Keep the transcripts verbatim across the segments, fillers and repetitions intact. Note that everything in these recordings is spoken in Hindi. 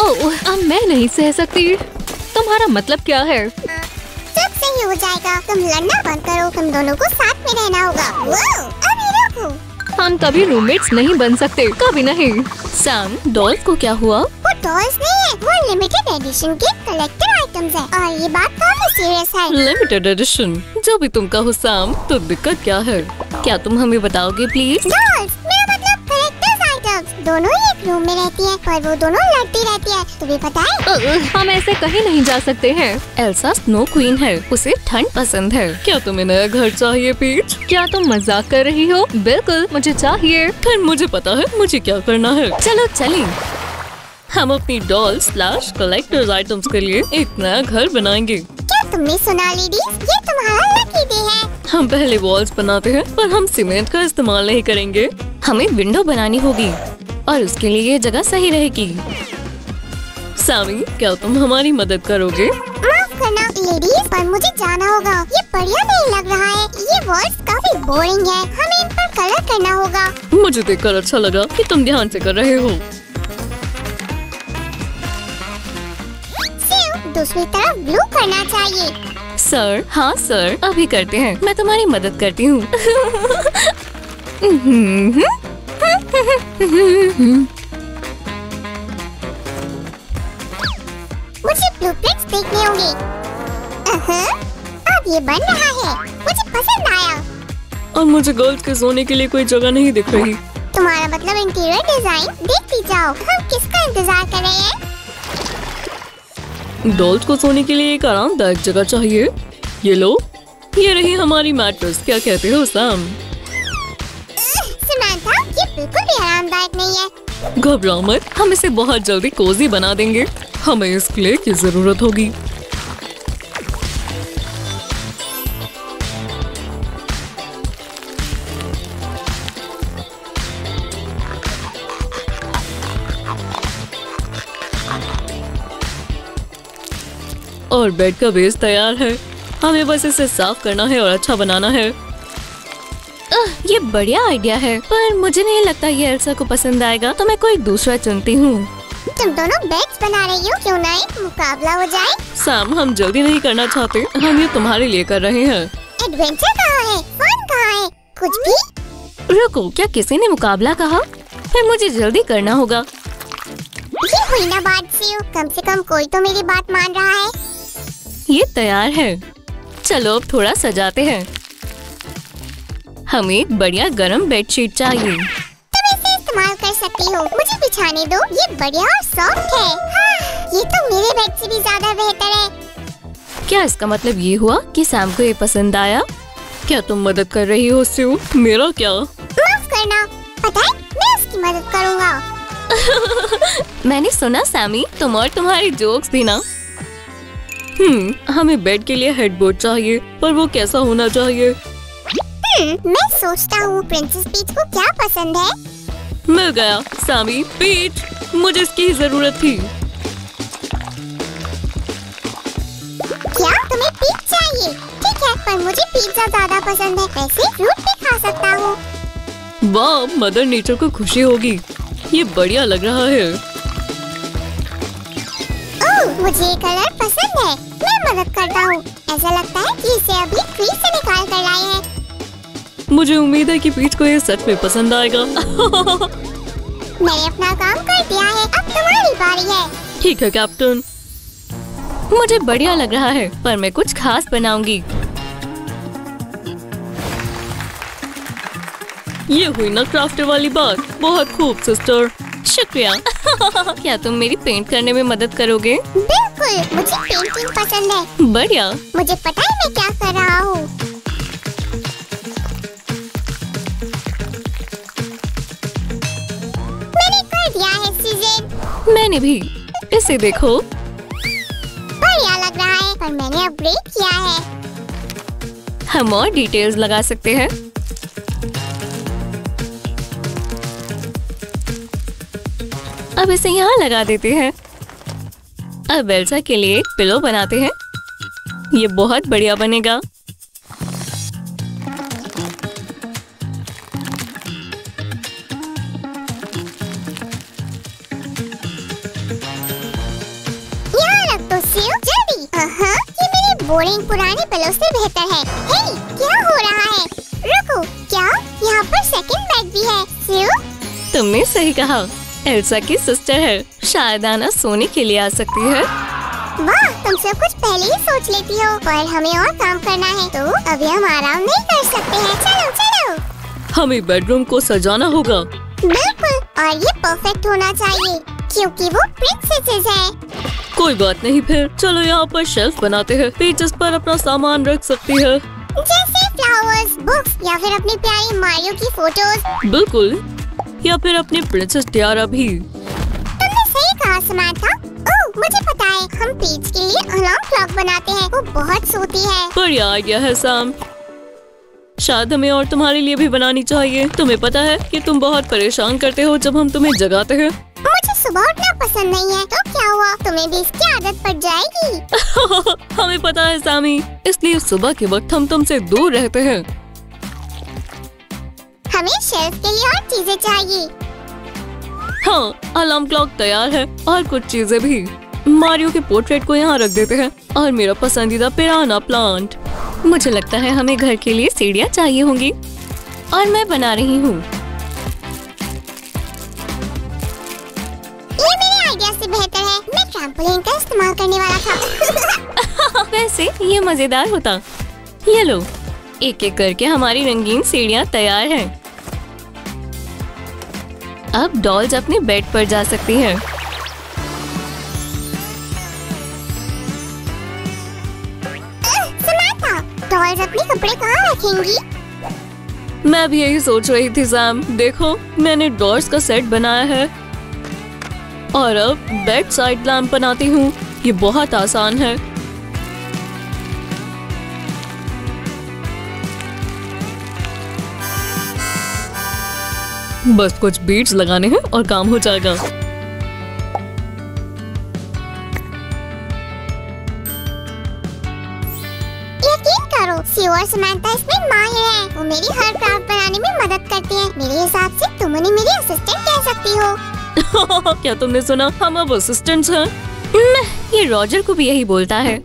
ओह, अब मैं नहीं सह सकती। तुम्हारा मतलब क्या है? सब सही हो जाएगा। तुम लड़ना बंद करो। तुम दोनों को साथ में रहना होगा। वाओ, अभी रुको। हम कभी रूममेट्स नहीं बन सकते, कभी नहीं। सैम, डॉल्स को क्या हुआ? वो डॉल्स नहीं है, वो लिमिटेड एडिशन के कलेक्टर आइटम्स है और ये बात काफी सीरियस है। लिमिटेड एडिशन, जो भी तुम कहो सैम। तो दिक्कत क्या है? क्या तुम हमें बताओगे प्लीज? डॉल्स, मेरा मतलब कलेक्टर्स आइटम्स। दोनों ही एक रूम में रहती है पर वो दोनों लड़ती रहती है, तुम्हें पता है? हम ऐसे कहीं नहीं जा सकते हैं। एल्सा स्नो क्वीन है, उसे ठंड पसंद है। क्या तुम्हें नया घर चाहिए पीच? क्या तुम मजाक कर रही हो? बिल्कुल मुझे चाहिए। फिर मुझे पता है मुझे क्या करना है। चलो चलें। हम अपनी डॉल स्लैश कलेक्टर्स आइटम्स के लिए एक नया घर बनाएंगे। क्या तुमने सुना लेडीज? ये तुम्हारा लकी डे है। हम पहले वॉल्स बनाते हैं पर हम सीमेंट का इस्तेमाल नहीं करेंगे। हमें विंडो बनानी होगी और उसके लिए ये जगह सही रहेगी। सामी, क्या तुम हमारी मदद करोगे? माफ करना लेडीज पर मुझे जाना होगा। ये बढ़िया नहीं लग रहा है। ये वॉल्स काफी बोरिंग है, हमें इन पर कलर करना होगा। मुझे देखकर अच्छा लगा कि तुम ध्यान से कर रहे हो। दूसरी तरफ ब्लू करना चाहिए। सर, हाँ सर, अभी करते हैं। मैं तुम्हारी मदद करती हूँ। मुझे ब्लूप्रिंट्स देखने होंगे। अब ये बन रहा है, मुझे पसंद आया। और मुझे गर्ल्स के सोने के लिए कोई जगह नहीं दिख रही। तुम्हारा मतलब इंटीरियर डिजाइन? देखती जाओ, हम किसका इंतजार कर रहे हैं? डॉल्स को सोने के लिए एक आरामदायक जगह चाहिए। ये लो, ये रही हमारी मैट्रेस। क्या कहते हो सैम? सामंथा, ये बिल्कुल भी आरामदायक नहीं है। घबराओ मत, हम इसे बहुत जल्दी कोजी बना देंगे। हमें इस क्ले की जरूरत होगी। और बेड का बेस तैयार है। हमें बस इसे साफ करना है और अच्छा बनाना है। ये बढ़िया आइडिया है पर मुझे नहीं लगता ये एल्सा को पसंद आएगा, तो मैं कोई दूसरा चुनती हूँ। तुम दोनों बेड्स बना रही हो, क्यों ना एक मुकाबला हो जाए? सैम, हम जल्दी नहीं करना चाहते, हम ये तुम्हारे लिए कर रहे हैं। एडवेंचर कहाँ है? फन कहाँ है? कुछ भी? रुको, क्या किसी ने मुकाबला कहा? फिर मुझे जल्दी करना होगा। ये हुई ना बात सीओ, कम से कम कोई तो मेरी बात मान रहा है। ये तैयार है, चलो अब थोड़ा सजाते हैं। हमें एक बढ़िया गर्म बेडशीट चाहिए। कर सकती हो, मुझे बिछाने दो। ये बढ़िया और सॉफ्ट है। हाँ, ये तो मेरे बेड से भी ज्यादा बेहतर है। क्या इसका मतलब ये हुआ कि सैम को ये पसंद आया? क्या तुम मदद कर रही हो सिउ? मेरा क्या? माफ करना, पता है मैं उसकी मदद करूँगा। मैंने सुना सैमी, तुम और तुम्हारी जोक्स भी ना। हम्म, हमें बेड के लिए हेडबोर्ड चाहिए पर वो कैसा होना चाहिए? मैं सोचता हूँ प्रिंसेस पीच को क्या पसंद है। मिल गया। सामी, पीठ, मुझे इसकी जरूरत थी। क्या तुम्हें पीठ चाहिए? ठीक है, पर मुझे पिज्जा ज्यादा पसंद है। वैसे फ्रूट भी खा सकता हूँ। वाह, मदर नेचर को खुशी होगी। ये बढ़िया लग रहा है। ओह, मुझे ये कलर पसंद है। मैं मदद करता हूँ। ऐसा लगता है कि इसे अभी फ्रीज से निकाल कर लाए हैं। मुझे उम्मीद है कि पीच को ये सच में पसंद आएगा। मैंने अपना काम कर दिया है, अब तुम्हारी बारी है। ठीक है कैप्टन, मुझे बढ़िया लग रहा है पर मैं कुछ खास बनाऊंगी। ये हुई ना क्राफ्ट वाली बात। बहुत खूब सिस्टर, शुक्रिया। क्या तुम मेरी पेंट करने में मदद करोगे? बिल्कुल, मुझे पेंटिंग पसंद है। बढ़िया, मुझे पता है मैं क्या कर रहा हूँ। मैंने भी। इसे देखो, बढ़िया लग रहा है पर मैंने अपग्रेड किया है। हम और डिटेल्स लगा सकते हैं। अब इसे यहाँ लगा देते हैं। अब एल्सा के लिए पिलो बनाते हैं। ये बहुत बढ़िया बनेगा। बोरिंग पुराने पिलो से बेहतर है। हे, क्या हो रहा है? रुको, क्या यहाँ पर सेकंड बैग भी है? क्यों? तुमने सही कहा, एल्सा की सिस्टर है, शायद आना सोने के लिए आ सकती है। वाह, तुम सब कुछ पहले ही सोच लेती हो, पर हमें और काम करना है तो अभी हम आराम नहीं कर सकते हैं। चलो चलो, हमें बेडरूम को सजाना होगा। बिल्कुल, और ये परफेक्ट होना चाहिए क्योंकि वो प्रिंसेसेस हैं। कोई बात नहीं, फिर चलो यहाँ पर शेल्फ बनाते हैं, पीच इस पर अपना सामान रख सकती है, जैसे फ्लावर्स, बुक्स या फिर अपने प्यारे मारियो की फोटोज। बिल्कुल, या फिर अपने प्रिंसेस टियारा भी। तुमने सही कहा सामंथा। मुझे पता है, हम पीच के लिए अलार्म क्लॉक बनाते हैं, वो बहुत सोती है। बढ़िया आइडिया है साम, शायद हमें और तुम्हारे लिए भी बनानी चाहिए। तुम्हें पता है कि तुम बहुत परेशान करते हो जब हम तुम्हें जगाते हैं। मुझे सुबह उठना पसंद नहीं है, तो क्या हुआ, तुम्हें भी इसकी आदत पड़ जाएगी। हमें पता है सामी, इसलिए सुबह के वक्त हम तुमसे दूर रहते हैं। हमें शेल्फ के लिए और चीजें चाहिए। हाँ, अलार्म क्लॉक तैयार है और कुछ चीजें भी। मारियो के पोर्ट्रेट को यहाँ रख देते हैं और मेरा पसंदीदा पिराना प्लांट। मुझे लगता है हमें घर के लिए सीढ़ियाँ चाहिए होंगी और मैं बना रही हूँ। ये मेरे आइडिया से बेहतर है, मैं ट्रैम्पोलिन का इस्तेमाल करने वाला था। वैसे ये मजेदार होता। ये लो, एक एक करके हमारी रंगीन सीढ़ियाँ तैयार है। अब डॉल्स अपने बेड पर जा सकती हैं। सामंथा, डॉल्स अपने कपड़े कहाँ रखेंगी? मैं भी यही सोच रही थी साम। देखो, मैंने डॉल्स का सेट बनाया है और अब बेड साइड लैंप बनाती हूँ। ये बहुत आसान है। बस कुछ बीट्स लगाने हैं और काम हो जाएगा। यकीन करो, सियो और सामंथा इसमें माहिर हैं। वो मेरी हर क्राफ्ट बनाने में मदद करती हैं। मेरे हिसाब से तुम उन्हें मेरी असिस्टेंट कह सकती हो। क्या तुमने सुना, हम अब असिस्टेंट्स हैं। ये रॉजर को भी यही बोलता है।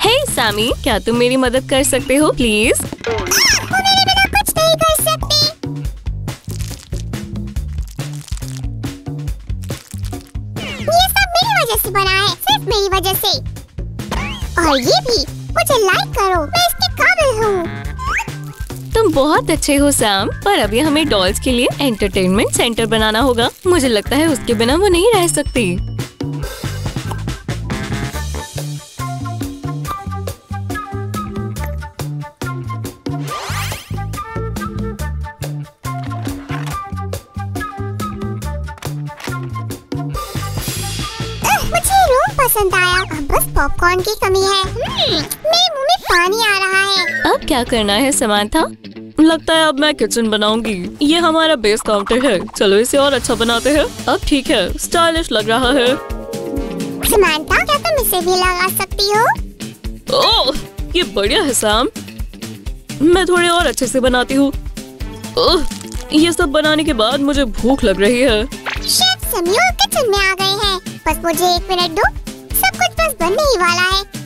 हे सामी, क्या तुम मेरी मदद कर सकते हो प्लीज? बना है सिर्फ मेरी वजह से। और ये भी, मुझे लाइक करो, मैं इसके काबिल हूँ। तुम बहुत अच्छे हो साम, पर अभी हमें डॉल्स के लिए एंटरटेनमेंट सेंटर बनाना होगा। मुझे लगता है उसके बिना वो नहीं रह सकती। पसंद आया, अब बस पॉपकॉर्न की कमी है। मेरे मुंह में पानी आ रहा है। अब क्या करना है सामंथा? लगता है अब मैं किचन बनाऊंगी। ये हमारा बेस काउंटर है, चलो इसे और अच्छा बनाते हैं। अब ठीक है, स्टाइलिश लग रहा है। सामंथा, क्या तुम इसे भी लगा सकती हो? ओह, ये बढ़िया है साम, मैं थोड़े और अच्छे से बनाती हूँ। ये सब बनाने के बाद मुझे भूख लग रही है। शेफ समीर किचन में आ गए हैं, बस मुझे एक मिनट दो, सब कुछ बस बनने ही वाला है।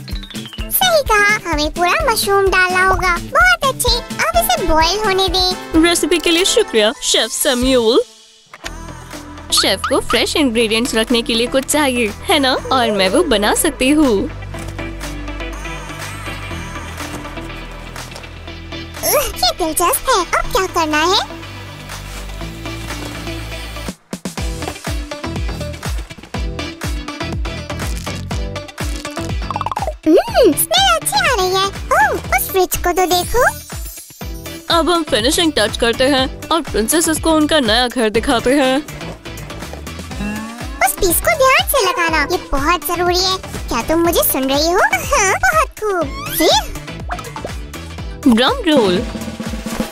सही कहा, हमें पूरा मशरूम डालना होगा। बहुत अच्छे, अब इसे बॉईल होने दें। रेसिपी के लिए शुक्रिया शेफ सैम्यूअल। शेफ को फ्रेश इंग्रेडिएंट्स रखने के लिए कुछ चाहिए है ना, और मैं वो बना सकती हूँ। ये दिलचस्प है, अब क्या करना है? स्मेल अच्छी आ रही है। ओह, उस फ्रिज को तो देखो। अब हम फिनिशिंग टच करते हैं और प्रिंसेसेस को उनका नया घर दिखाते हैं। उस पीस को ध्यान से लगाना, ये बहुत जरूरी है। क्या तुम मुझे सुन रही हो? हाँ, बहुत खूब। ड्रम रोल,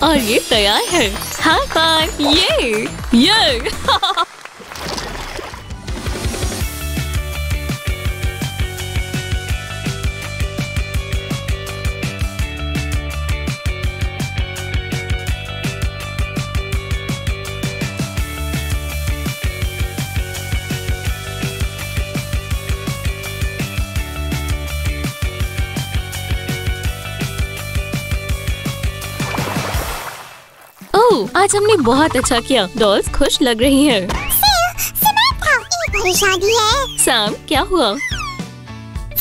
और ये तैयार है। High five. ये ये आज हमने बहुत अच्छा किया, डॉल्स खुश लग रही हैं। सामंथा, एक बड़ी शादी है। साम, क्या हुआ?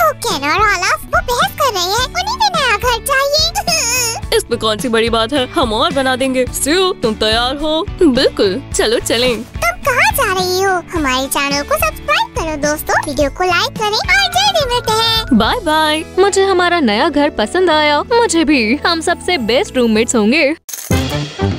वो केन और ऑलिव वो बहस कर रहे हैं, उन्हें भी नया घर चाहिए। इसमें कौन सी बड़ी बात है, हम और बना देंगे। सियो, तुम तैयार हो? बिल्कुल, चलो चलें। तुम कहाँ जा रही हो? हमारे चैनल को सब्सक्राइब करो दोस्तों, वीडियो को लाइक करें और जल्दी मिलते हैं। Bye bye. मुझे हमारा नया घर पसंद आया। मुझे भी, हम सबसे बेस्ट रूममेट्स होंगे।